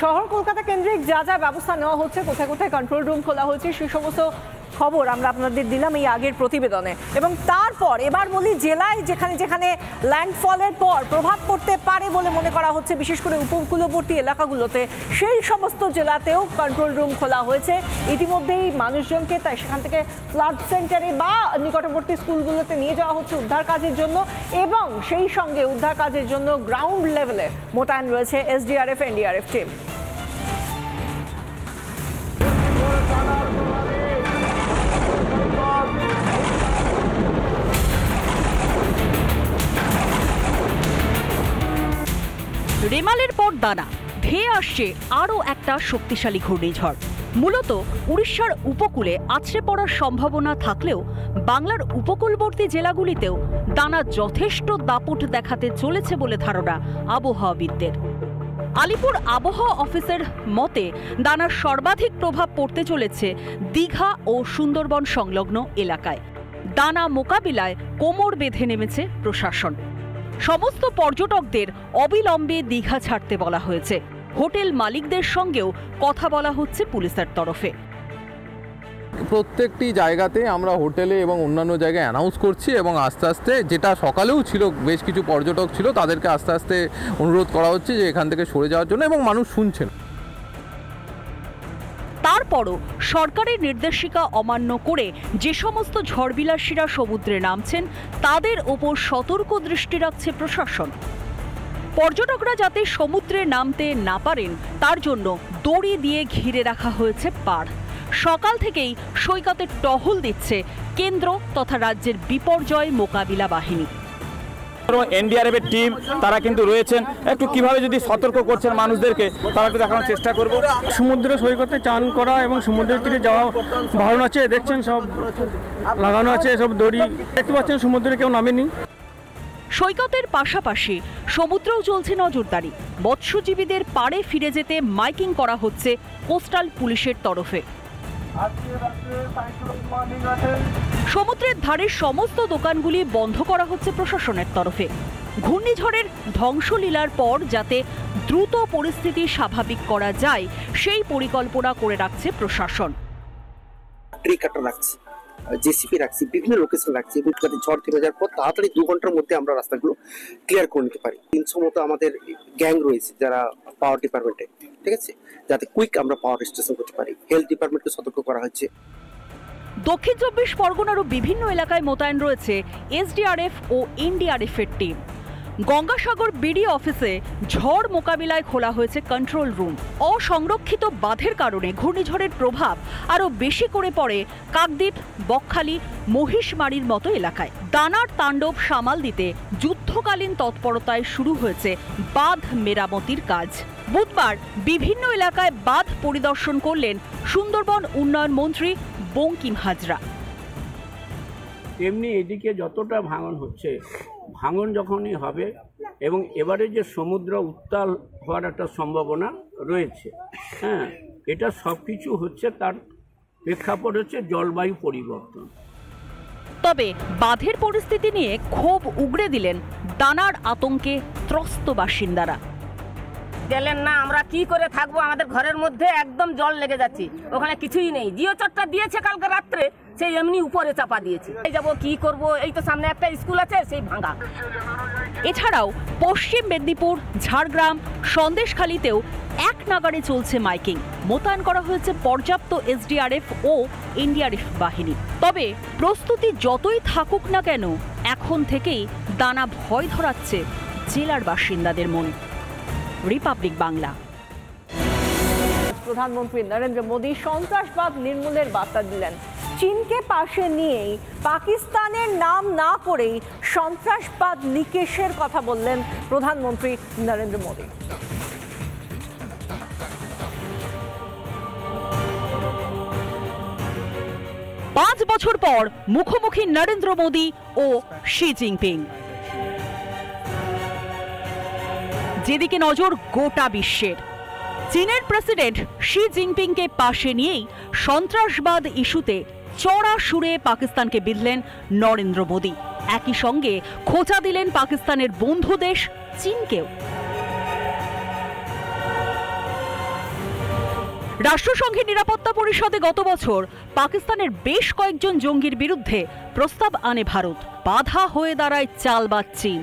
শহর কলকাতা কেন্দ্রিক যা যা ব্যবস্থা নেওয়া হচ্ছে, কোথায় কোথায় কন্ট্রোল রুম খোলা হচ্ছে, সেই সমস্ত খবর আমরা আপনাদের দিলাম এই আগের প্রতিবেদনে। এবং তারপর এবার বলি জেলায় যেখানে যেখানে ল্যান্ডফলের পর প্রভাব পড়তে পারে বলে মনে করা হচ্ছে, বিশেষ করে উপকূলবর্তী এলাকাগুলোতে, সেই সমস্ত জেলাতেও কন্ট্রোল রুম খোলা হয়েছে ইতিমধ্যেই। মানুষজনকে তাই সেখান থেকে ফ্লাড সেন্টারে বা নিকটবর্তী স্কুলগুলোতে নিয়ে যাওয়া হচ্ছে উদ্ধার কাজের জন্য, এবং সেই সঙ্গে উদ্ধার কাজের জন্য গ্রাউন্ড লেভেলে মোতায়েন রয়েছে এসডিআরএফ এনডিআরএফ টিম। রেমালের পর দানা ধেয়ে আসছে আরও একটা শক্তিশালী ঘূর্ণিঝড়। মূলত উড়িষ্যার উপকূলে আছড়ে পড়ার সম্ভাবনা থাকলেও বাংলার উপকূলবর্তী জেলাগুলিতেও দানা যথেষ্ট দাপট দেখাতে চলেছে বলে ধারণা আবহাওয়াবিদদের। আলিপুর আবহাওয়া অফিসের মতে দানার সর্বাধিক প্রভাব পড়তে চলেছে দীঘা ও সুন্দরবন সংলগ্ন এলাকায়। দানা মোকাবিলায় কোমর বেঁধে নেমেছে প্রশাসন। সমস্ত পর্যটকদের অবিলম্বে দীঘা ছাড়তে বলা হয়েছে। হোটেল মালিকদের সঙ্গেও কথা বলা হচ্ছে পুলিশের তরফে। প্রত্যেকটি জায়গাতে আমরা হোটেলে এবং অন্যান্য জায়গায় অ্যানাউন্স করছি, এবং আস্তে আস্তে যেটা সকালেও ছিল বেশ কিছু পর্যটক ছিল, তাদেরকে আস্তে আস্তে অনুরোধ করা হচ্ছে যে এখান থেকে সরে যাওয়ার জন্য, এবং মানুষ শুনছেন। তারপরও সরকারের নির্দেশিকা অমান্য করে যে সমস্ত ঝড়বিলাসীরা সমুদ্রে নামছেন তাদের ওপর সতর্ক দৃষ্টি রাখছে প্রশাসন। পর্যটকরা যাতে সমুদ্রে নামতে না পারেন তার জন্য দড়ি দিয়ে ঘিরে রাখা হয়েছে পাড়। সকাল থেকেই সৈকতে টহল দিচ্ছে কেন্দ্র তথা রাজ্যের বিপর্যয় মোকাবিলা বাহিনী। এনডিআরএফের টিম তারা কিন্তু রয়েছেন, একটু কিভাবে যদি সতর্ক করছেন মানুষদেরকে তারা একটু দেখানোর চেষ্টা করব। সমুদ্র সৈকতে চান করা এবং সমুদ্রের তীরে যাওয়া বারণ আছে, দেখছেন সব লাগানো আছে, সব দড়ি দেখতে পাচ্ছেন, সমুদ্রে কেউ নামেনি। সৈকতের পাশাপাশি সমুদ্রেও চলছে নজরদারি। মৎস্যজীবীদের পাড়ে ফিরে যেতে মাইকিং করা হচ্ছে কোস্টাল পুলিশের তরফে। সমুদ্রের ধারের সমস্ত দোকানগুলি বন্ধ করা হচ্ছে প্রশাসনের তরফে। ঘূর্ণিঝড়ের ধ্বংসলীলার পর যাতে দ্রুত পরিস্থিতি স্বাভাবিক করা যায় সেই পরিকল্পনা করে রাখছে প্রশাসন। জেসিপি রাখছি, বিভিন্ন লোকেশন রাখছি, যাতে ঝড় থেমে যাওয়ার পর তাড়াতাড়ি 2 ঘন্টার মধ্যে আমরা রাস্তাগুলো ক্লিয়ার করে নিতে পারি। 300 মতো আমাদের গ্যাং রয়েছে যারা পাওয়ার ডিপার্টমেন্টে, ঠিক আছে, যাতে কুইক আমরা পাওয়ার রেস্টোরেশন করতে পারি। হেলথ ডিপার্টমেন্টকে সতর্ক করা হয়েছে। দক্ষিণ 24 পরগনারও বিভিন্ন এলাকায় মোতায়েন রয়েছে এসডিআরএফ ও এনডিআরএফের টিম। গঙ্গাসাগর বিডি অফিসে ঝড় মোকাবিলায় খোলা হয়েছে কন্ট্রোল রুম। অসংরক্ষিত বাঁধের কারণে ঘূর্ণিঝড়ের প্রভাব আরও বেশি করে পড়ে কাকদীপ, বক্খালি, মহিশমারির মতো এলাকায়। দানার তাণ্ডব সামাল দিতে যুদ্ধকালীন তৎপরতায় শুরু হয়েছে বাঁধ মেরামতির কাজ। বুধবার বিভিন্ন এলাকায় বাঁধ পরিদর্শন করলেন সুন্দরবন উন্নয়ন মন্ত্রী বঙ্কিম হজরা। এমনি এদিকে যতটা ভাঙন হচ্ছে, ভাঙন যখনই হবে এবং এবারে যে সমুদ্র উত্তাল হওয়ার একটা সম্ভাবনা রয়েছে, হ্যাঁ, এটা সব কিছু হচ্ছে, তার প্রেক্ষাপট হচ্ছে জলবায়ু পরিবর্তন। তবে বাঁধের পরিস্থিতি নিয়ে ক্ষোভ উগড়ে দিলেন দানার আতঙ্কে ত্রস্ত বাসিন্দারা। গেলেন না, আমরা কি করে থাকবো, আমাদের ঘরের মধ্যে একদম জল লেগে যাচ্ছে, ওখানে কিছুই নেই। জিও চটটা দিয়েছে কালকে রাত্রে, সেই এমনি উপরে চাপা দিয়েছে। যাবো কি করব, এই তো সামনে একটা স্কুল আছে, সেই ভাঙা। এছাড়াও পশ্চিম মেদিনীপুর, ঝাড়গ্রাম, সন্দেশখালীতেও এক নাগারে চলছে মাইকিং। মোতায়েন করা হয়েছে পর্যাপ্ত এসডিআরএফ ও এনডিআরএফ বাহিনী। তবে প্রস্তুতি যতই থাকুক না কেন, এখন থেকেই দানা ভয় ধরাচ্ছে জেলার বাসিন্দাদের মনে। রিপাবলিক বাংলা। প্রধানমন্ত্রী নরেন্দ্র মোদি সন্ত্রাসবাদ নির্মূলের বার্তা দিলেন। চীনকে পাশে নিয়েই, পাকিস্তানের নাম না করেই সন্ত্রাসবাদ নিকেশের কথা বললেন প্রধানমন্ত্রী নরেন্দ্র মোদি। পাঁচ বছর পর মুখোমুখি নরেন্দ্র মোদি ও শি জিনপিং। যেদিকে নজর গোটা বিশ্বের, চীনের প্রেসিডেন্ট শি জিনপিংকে পাশে নিয়েই সন্ত্রাসবাদ ইস্যুতে চড়া সুরে পাকিস্তানকে বিঁধলেন নরেন্দ্র মোদি। একই সঙ্গে খোঁচা দিলেন পাকিস্তানের বন্ধু দেশ চীনকেও। রাষ্ট্রসংঘের নিরাপত্তা পরিষদে গত বছর পাকিস্তানের বেশ কয়েকজন জঙ্গির বিরুদ্ধে প্রস্তাব আনে ভারত। বাধা হয়ে দাঁড়ায় চাল বা চীন।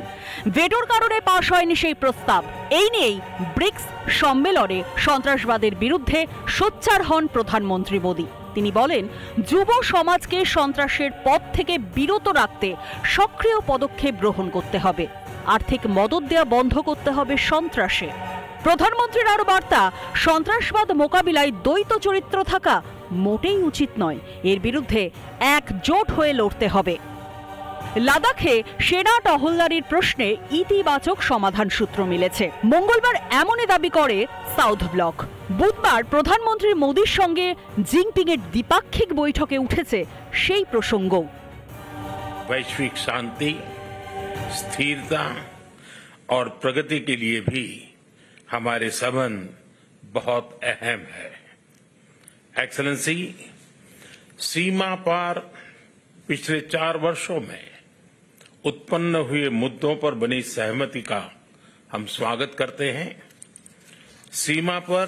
ভেটোর কারণে পাশ হয়নি সেই প্রস্তাব। এই নিয়েই ব্রিক্স সম্মেলনে সন্ত্রাসবাদের বিরুদ্ধে সোচ্চার হন প্রধানমন্ত্রী মোদী। তিনি বলেন, যুব সমাজকে সন্ত্রাসের পথ থেকে বিরত রাখতে সক্রিয় পদক্ষেপ গ্রহণ করতে হবে। আর্থিক মদত দেওয়া বন্ধ করতে হবে সন্ত্রাসে। প্রধানমন্ত্রীর আরও বার্তা, সন্ত্রাসবাদ মোকাবিলায় দ্বৈত চরিত্র থাকা মোটেই উচিত নয়। এর বিরুদ্ধে একজোট হয়ে লড়তে হবে। লাদাখে সেনা টহলদারির প্রশ্নে ইতিবাচক সমাধান সূত্র মিলেছে, মঙ্গলবার এমনই দাবি করে সাউথ ব্লক। বুধবার প্রধানমন্ত্রী মোদির সঙ্গে জিনপিংয়ের দ্বিপাক্ষিক বৈঠকে উঠেছে সেই প্রসঙ্গ। वैश्विक शांति, स्थिरता और प्रगति के लिए भी हमारे संबंध बहुत अहम है। एक्सेलेंसी, सीमा पार पिछले 4 वर्षों में उत्पन्न हुए मुद्दों पर बनी सहमति का हम स्वागत करते हैं। सीमा पर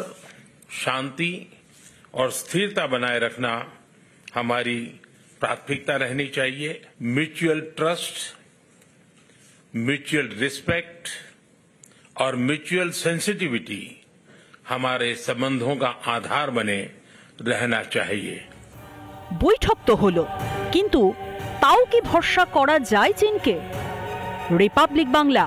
शांति और स्थिरता बनाए रखना हमारी प्राथमिकता रहनी चाहिए। म्यूचुअल ट्रस्ट, म्यूचुअल रिस्पेक्ट और म्यूचुअल सेंसिटिविटी हमारे संबंधों का आधार बने रहना चाहिए। বৈঠক তো হলো, কিন্তু তাও কি ভরসা করা যায় চীনকে? রিপাবলিক বাংলা।